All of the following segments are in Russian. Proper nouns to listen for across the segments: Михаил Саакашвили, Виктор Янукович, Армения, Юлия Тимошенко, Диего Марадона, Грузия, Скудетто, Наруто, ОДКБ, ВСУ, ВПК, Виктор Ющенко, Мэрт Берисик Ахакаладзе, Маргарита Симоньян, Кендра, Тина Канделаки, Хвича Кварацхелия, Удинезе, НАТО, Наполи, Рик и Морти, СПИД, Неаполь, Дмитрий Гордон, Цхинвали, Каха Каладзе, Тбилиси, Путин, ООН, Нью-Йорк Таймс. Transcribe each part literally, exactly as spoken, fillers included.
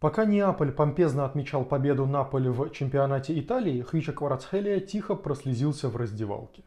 Пока Неаполь помпезно отмечал победу Наполи в чемпионате Италии, Хвича Кварацхелия тихо прослезился в раздевалке.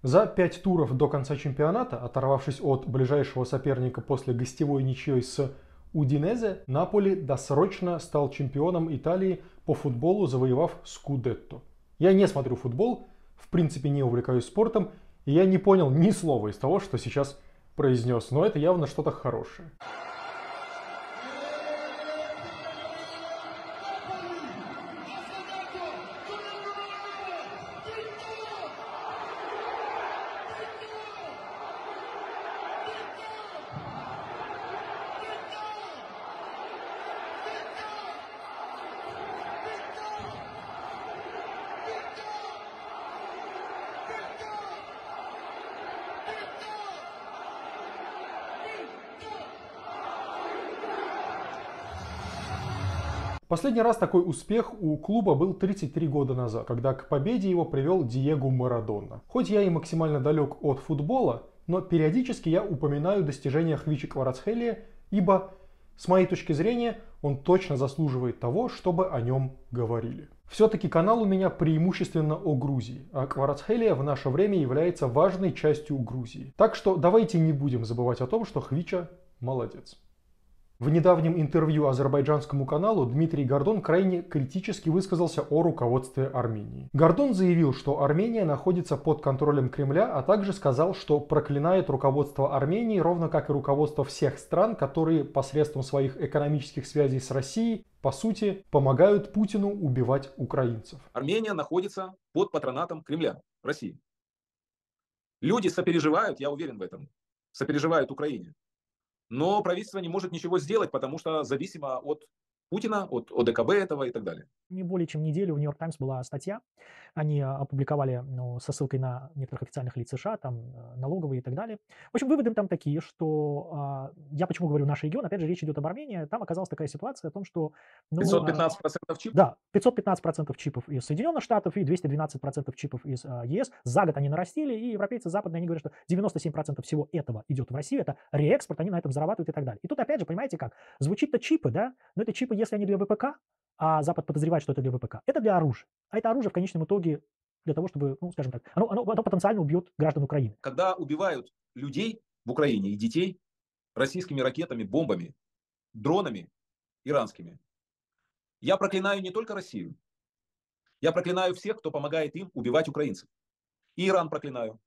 За пять туров до конца чемпионата, оторвавшись от ближайшего соперника после гостевой ничьей с Удинезе, Наполи досрочно стал чемпионом Италии по футболу, завоевав Скудетто. Я не смотрю футбол, в принципе не увлекаюсь спортом, и я не понял ни слова из того, что сейчас произнес, но это явно что-то хорошее. Последний раз такой успех у клуба был тридцать три года назад, когда к победе его привел Диего Марадона. Хоть я и максимально далек от футбола, но периодически я упоминаю достижения Хвичи Кварацхелия, ибо, с моей точки зрения, он точно заслуживает того, чтобы о нем говорили. Все-таки канал у меня преимущественно о Грузии, а Кварацхелия в наше время является важной частью Грузии. Так что давайте не будем забывать о том, что Хвича молодец. В недавнем интервью азербайджанскому каналу Дмитрий Гордон крайне критически высказался о руководстве Армении. Гордон заявил, что Армения находится под контролем Кремля, а также сказал, что проклинает руководство Армении, ровно как и руководство всех стран, которые посредством своих экономических связей с Россией, по сути, помогают Путину убивать украинцев. Армения находится под патронатом Кремля, России. Люди сопереживают, я уверен в этом, сопереживают Украине. Но правительство не может ничего сделать, потому что зависимо от Путина, от ОДКБ этого и так далее. Не более чем неделю в Нью-Йорк Таймс была статья. Они опубликовали, ну, со ссылкой на некоторых официальных лиц США, там, налоговые и так далее. В общем, выводы там такие, что... Я почему говорю «наш регион», опять же, речь идет об Армении. Там оказалась такая ситуация о том, что... Ну, пятьсот пятнадцать процентов чипов? Да, пятьсот пятнадцать процентов чипов из Соединенных Штатов и двести двенадцать процентов чипов из ЕС. За год они нарастили, и европейцы западные, они говорят, что девяносто семь процентов всего этого идет в Россию. Это реэкспорт, они на этом зарабатывают и так далее. И тут, опять же, понимаете как? Звучит-то чипы, да? Но это чипы, если они для ВПК, а Запад подозревает, что это для ВПК. Это для оружия. А это оружие в конечном итоге для того, чтобы, ну, скажем так, оно, оно, оно потенциально убьет граждан Украины. Когда убивают людей в Украине и детей российскими ракетами, бомбами, дронами иранскими, я проклинаю не только Россию. Я проклинаю всех, кто помогает им убивать украинцев. И Иран проклинаю.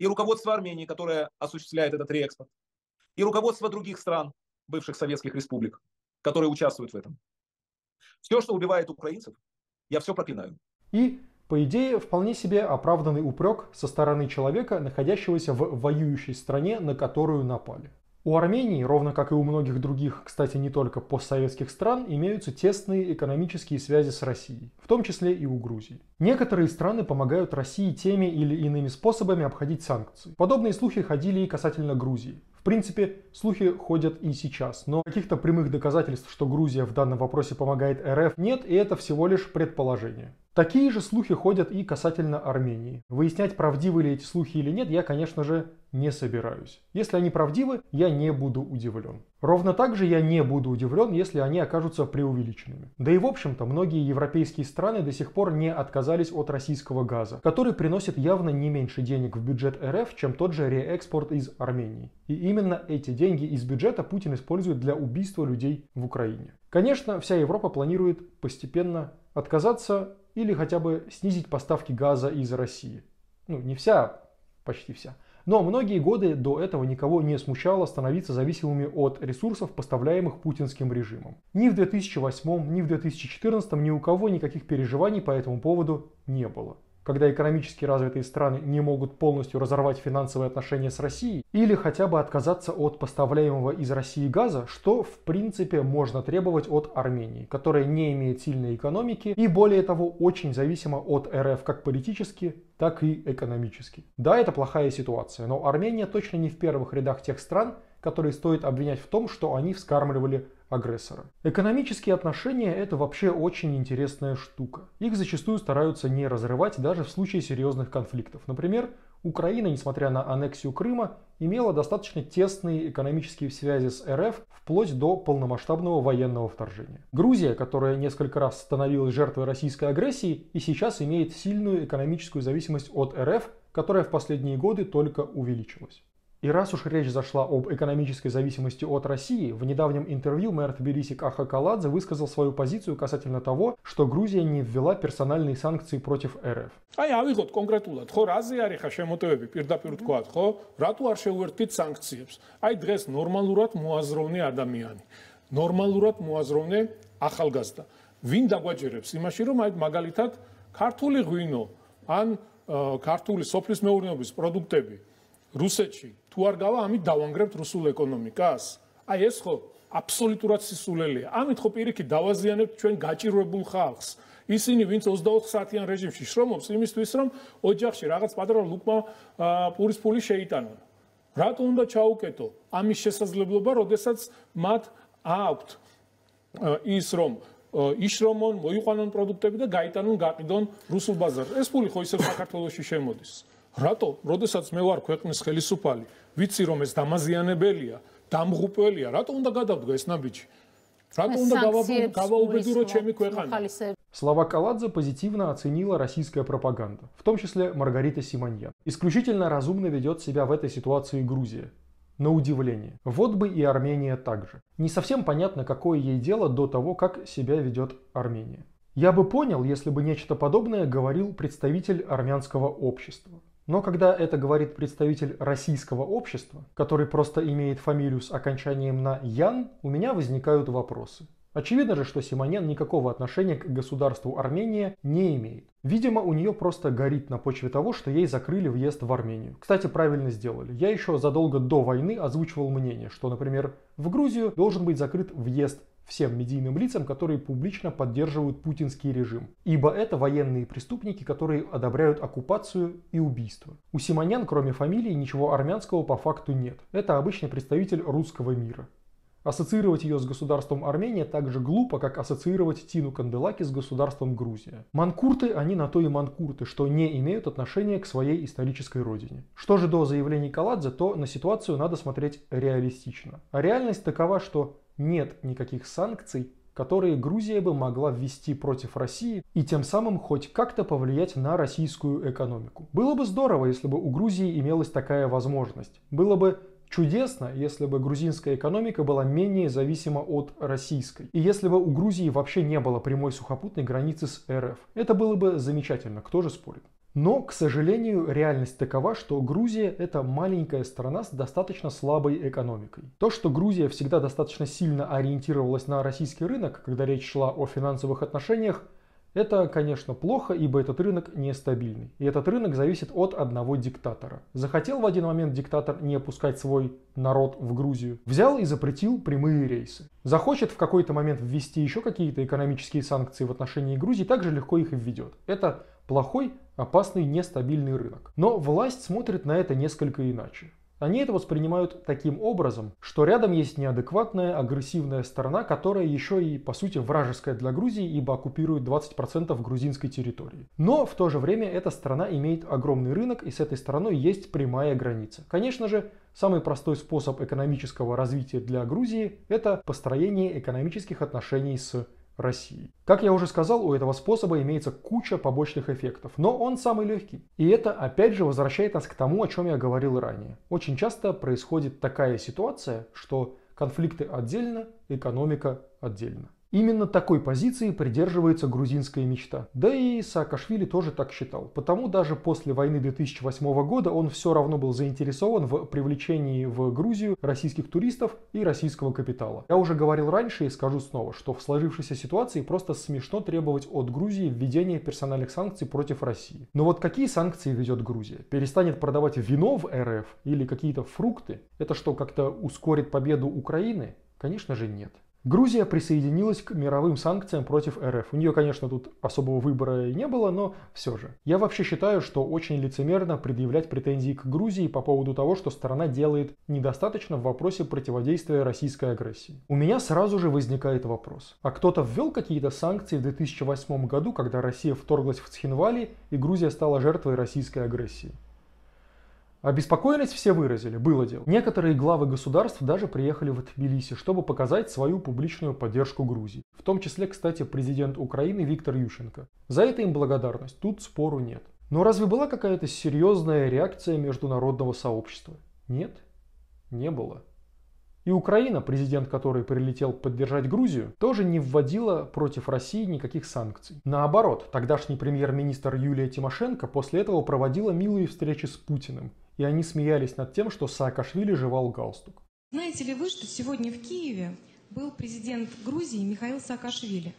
И руководство Армении, которое осуществляет этот реэкспорт. И руководство других стран, бывших советских республик, которые участвуют в этом. Все, что убивает украинцев, я все проклинаю. И, по идее, вполне себе оправданный упрек со стороны человека, находящегося в воюющей стране, на которую напали. У Армении, ровно как и у многих других, кстати, не только постсоветских стран, имеются тесные экономические связи с Россией, в том числе и у Грузии. Некоторые страны помогают России теми или иными способами обходить санкции. Подобные слухи ходили и касательно Грузии. В принципе, слухи ходят и сейчас, но каких-то прямых доказательств, что Грузия в данном вопросе помогает РФ, нет, и это всего лишь предположение. Такие же слухи ходят и касательно Армении. Выяснять, правдивы ли эти слухи или нет, я, конечно же, не собираюсь. Если они правдивы, я не буду удивлен. Ровно так же я не буду удивлен, если они окажутся преувеличенными. Да и в общем-то, многие европейские страны до сих пор не отказались от российского газа, который приносит явно не меньше денег в бюджет РФ, чем тот же реэкспорт из Армении. И именно эти деньги из бюджета Путин использует для убийства людей в Украине. Конечно, вся Европа планирует постепенно отказаться или хотя бы снизить поставки газа из России. Ну, не вся, почти вся. Но многие годы до этого никого не смущало становиться зависимыми от ресурсов, поставляемых путинским режимом. Ни в две тысячи восьмом, ни в две тысячи четырнадцатом ни у кого никаких переживаний по этому поводу не было. Когда экономически развитые страны не могут полностью разорвать финансовые отношения с Россией или хотя бы отказаться от поставляемого из России газа, что в принципе можно требовать от Армении, которая не имеет сильной экономики и более того очень зависима от РФ как политически, так и экономически. Да, это плохая ситуация, но Армения точно не в первых рядах тех стран, которые стоит обвинять в том, что они вскармливали агрессора. Экономические отношения – это вообще очень интересная штука. Их зачастую стараются не разрывать даже в случае серьезных конфликтов. Например, Украина, несмотря на аннексию Крыма, имела достаточно тесные экономические связи с РФ вплоть до полномасштабного военного вторжения. Грузия, которая несколько раз становилась жертвой российской агрессии, и сейчас имеет сильную экономическую зависимость от РФ, которая в последние годы только увеличилась. И раз уж речь зашла об экономической зависимости от России, в недавнем интервью Мэрт Берисик Ахакаладзе высказал свою позицию касательно того, что Грузия не ввела персональные санкции против РФ. Русачи, туаргава, амит давангребт русул экономикас. А есхо абсолютурат сисулели. Амит хопирики давазианебт чуэн гачируебул халкс. Исини винц оздаух сатиян режимши шромобс. Имистуисрам оджахши рагат падра лукма пурис пули шейтанон. Рат унда чаукето. Амис шесазлеблоба родесац мат аапт исром. Ишромон моюханон продуктеби да гайтанон гакидон русул базар. Эс пули хойсер сакартолоши шемодис. Рато, родесац мевар квекнес хелисупали, вициром эс дамазианебелия, тамгупелия, рато унда гадавдга эс набичи. Рато унда гава убедуро чеми квекани. Слова Каладзе позитивно оценила российская пропаганда, в том числе Маргарита Симоньян. Исключительно разумно ведет себя в этой ситуации Грузия. На удивление. Вот бы и Армения также. Не совсем понятно, какое ей дело до того, как себя ведет Армения. Я бы понял, если бы нечто подобное говорил представитель армянского общества. Но когда это говорит представитель российского общества, который просто имеет фамилию с окончанием на «ян», у меня возникают вопросы. Очевидно же, что Симоньян никакого отношения к государству Армения не имеет. Видимо, у нее просто горит на почве того, что ей закрыли въезд в Армению. Кстати, правильно сделали. Я еще задолго до войны озвучивал мнение, что, например, в Грузию должен быть закрыт въезд всем медийным лицам, которые публично поддерживают путинский режим. Ибо это военные преступники, которые одобряют оккупацию и убийство. У Симоньян, кроме фамилии, ничего армянского по факту нет. Это обычный представитель русского мира. Ассоциировать ее с государством Армения так же глупо, как ассоциировать Тину Канделаки с государством Грузия. Манкурты, они на то и манкурты, что не имеют отношения к своей исторической родине. Что же до заявлений Каладзе, то на ситуацию надо смотреть реалистично. А реальность такова, что нет никаких санкций, которые Грузия бы могла ввести против России и тем самым хоть как-то повлиять на российскую экономику. Было бы здорово, если бы у Грузии имелась такая возможность. Было бы чудесно, если бы грузинская экономика была менее зависима от российской. И если бы у Грузии вообще не было прямой сухопутной границы с РФ. Это было бы замечательно, кто же спорит. Но, к сожалению, реальность такова, что Грузия – это маленькая страна с достаточно слабой экономикой. То, что Грузия всегда достаточно сильно ориентировалась на российский рынок, когда речь шла о финансовых отношениях, это, конечно, плохо, ибо этот рынок нестабильный. И этот рынок зависит от одного диктатора. Захотел в один момент диктатор не пускать свой народ в Грузию, взял и запретил прямые рейсы. Захочет в какой-то момент ввести еще какие-то экономические санкции в отношении Грузии, также легко их и введет. Это плохой, опасный, нестабильный рынок. Но власть смотрит на это несколько иначе. Они это воспринимают таким образом, что рядом есть неадекватная, агрессивная сторона, которая еще и, по сути, вражеская для Грузии, ибо оккупирует двадцать процентов грузинской территории. Но в то же время эта страна имеет огромный рынок, и с этой страной есть прямая граница. Конечно же, самый простой способ экономического развития для Грузии – это построение экономических отношений с России. Как я уже сказал, у этого способа имеется куча побочных эффектов, но он самый легкий. И это опять же возвращает нас к тому, о чем я говорил ранее. Очень часто происходит такая ситуация, что конфликты отдельно, экономика отдельно. Именно такой позиции придерживается грузинская мечта. Да и Саакашвили тоже так считал. Потому даже после войны две тысячи восьмого года он все равно был заинтересован в привлечении в Грузию российских туристов и российского капитала. Я уже говорил раньше и скажу снова, что в сложившейся ситуации просто смешно требовать от Грузии введения персональных санкций против России. Но вот какие санкции ведет Грузия? Перестанет продавать вино в РФ или какие-то фрукты? Это что, как-то ускорит победу Украины? Конечно же нет. Грузия присоединилась к мировым санкциям против РФ. У нее, конечно, тут особого выбора и не было, но все же. Я вообще считаю, что очень лицемерно предъявлять претензии к Грузии по поводу того, что страна делает недостаточно в вопросе противодействия российской агрессии. У меня сразу же возникает вопрос. А кто-то ввел какие-то санкции в две тысячи восьмом году, когда Россия вторглась в Цхинвали и Грузия стала жертвой российской агрессии? Обеспокоенность все выразили, было дело. Некоторые главы государств даже приехали в Тбилиси, чтобы показать свою публичную поддержку Грузии. В том числе, кстати, президент Украины Виктор Ющенко. За это им благодарность, тут спору нет. Но разве была какая-то серьезная реакция международного сообщества? Нет, не было. И Украина, президент которой прилетел поддержать Грузию, тоже не вводила против России никаких санкций. Наоборот, тогдашний премьер-министр Юлия Тимошенко после этого проводила милые встречи с Путиным, и они смеялись над тем, что Саакашвили жевал галстук. Знаете ли вы, что сегодня в Киеве был президент Грузии Михаил Саакашвили?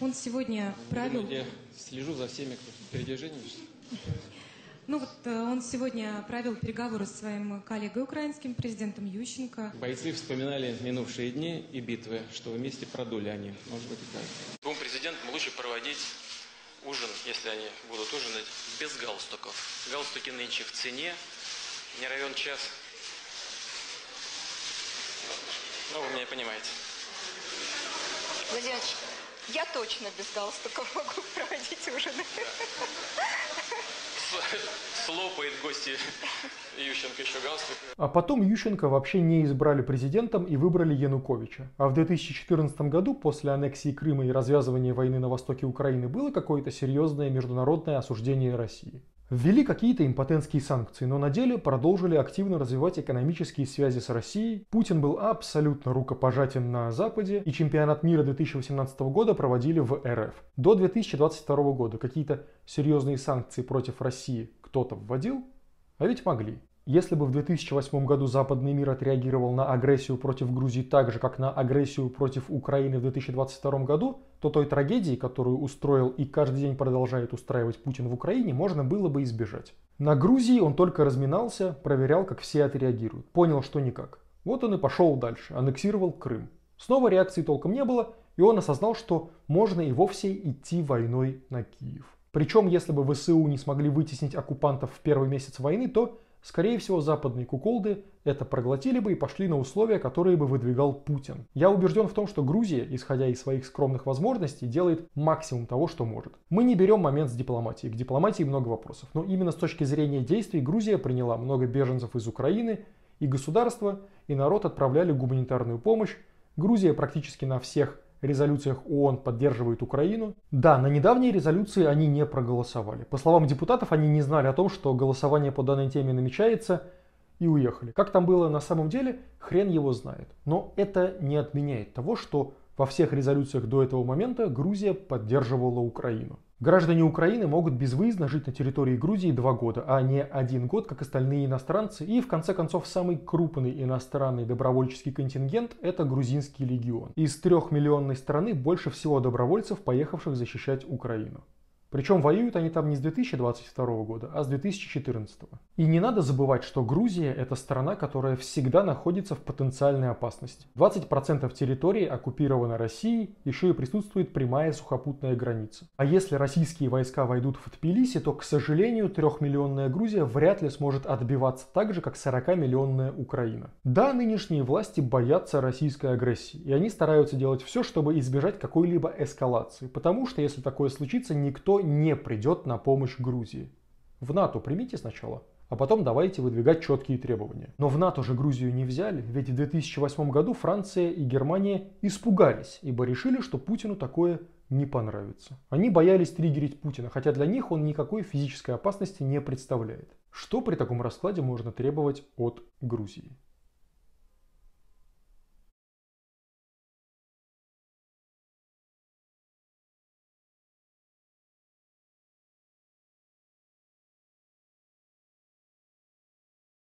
Он сегодня правил... Я слежу за всеми, кто передвижением. Ну вот он сегодня провел переговоры со своим коллегой украинским, президентом Ющенко. Бойцы вспоминали минувшие дни и битвы, что вместе продули они. Может быть, и так. Двум президентам лучше проводить ужин, если они будут ужинать, без галстуков. Галстуки нынче в цене, не равен час. Ну, вы меня понимаете. Владимир, я точно без галстуков могу проводить ужины. Слопает гости Ющенко еще галстук. А потом Ющенко вообще не избрали президентом и выбрали Януковича. А в две тысячи четырнадцатом году, после аннексии Крыма и развязывания войны на востоке Украины, было какое-то серьезное международное осуждение России. Ввели какие-то импотентские санкции, но на деле продолжили активно развивать экономические связи с Россией. Путин был абсолютно рукопожатен на Западе, и чемпионат мира две тысячи восемнадцатого года проводили в РФ. До две тысячи двадцать второго года какие-то серьезные санкции против России кто-то вводил, а ведь могли. Если бы в две тысячи восьмом году западный мир отреагировал на агрессию против Грузии так же, как на агрессию против Украины в две тысячи двадцать втором году, то той трагедии, которую устроил и каждый день продолжает устраивать Путин в Украине, можно было бы избежать. На Грузии он только разминался, проверял, как все отреагируют. Понял, что никак. Вот он и пошел дальше, аннексировал Крым. Снова реакции толком не было, и он осознал, что можно и вовсе идти войной на Киев. Причем, если бы ВСУ не смогли вытеснить оккупантов в первый месяц войны, то... скорее всего, западные куколды это проглотили бы и пошли на условия, которые бы выдвигал Путин. Я убежден в том, что Грузия, исходя из своих скромных возможностей, делает максимум того, что может. Мы не берем момент с дипломатией. К дипломатии много вопросов. Но именно с точки зрения действий Грузия приняла много беженцев из Украины, и государство, и народ отправляли гуманитарную помощь. Грузия практически на всех резолюциях ООН поддерживает Украину. Да, на недавней резолюции они не проголосовали. По словам депутатов, они не знали о том, что голосование по данной теме намечается, и уехали. Как там было на самом деле, хрен его знает. Но это не отменяет того, что во всех резолюциях до этого момента Грузия поддерживала Украину. Граждане Украины могут безвыездно жить на территории Грузии два года, а не один год, как остальные иностранцы. И в конце концов, самый крупный иностранный добровольческий контингент – это Грузинский легион. Из трехмиллионной страны больше всего добровольцев, поехавших защищать Украину. Причем воюют они там не с две тысячи двадцать второго года, а с две тысячи четырнадцатого. И не надо забывать, что Грузия – это страна, которая всегда находится в потенциальной опасности. двадцать процентов территории оккупировано Россией, еще и присутствует прямая сухопутная граница. А если российские войска войдут в Тбилиси, то, к сожалению, трехмиллионная Грузия вряд ли сможет отбиваться так же, как сорокамиллионная Украина. Да, нынешние власти боятся российской агрессии, и они стараются делать все, чтобы избежать какой-либо эскалации, потому что, если такое случится, никто не придет на помощь Грузии. В НАТО примите сначала, а потом давайте выдвигать четкие требования. Но в НАТО же Грузию не взяли, ведь в две тысячи восьмом году Франция и Германия испугались, ибо решили, что Путину такое не понравится. Они боялись триггерить Путина, хотя для них он никакой физической опасности не представляет. Что при таком раскладе можно требовать от Грузии?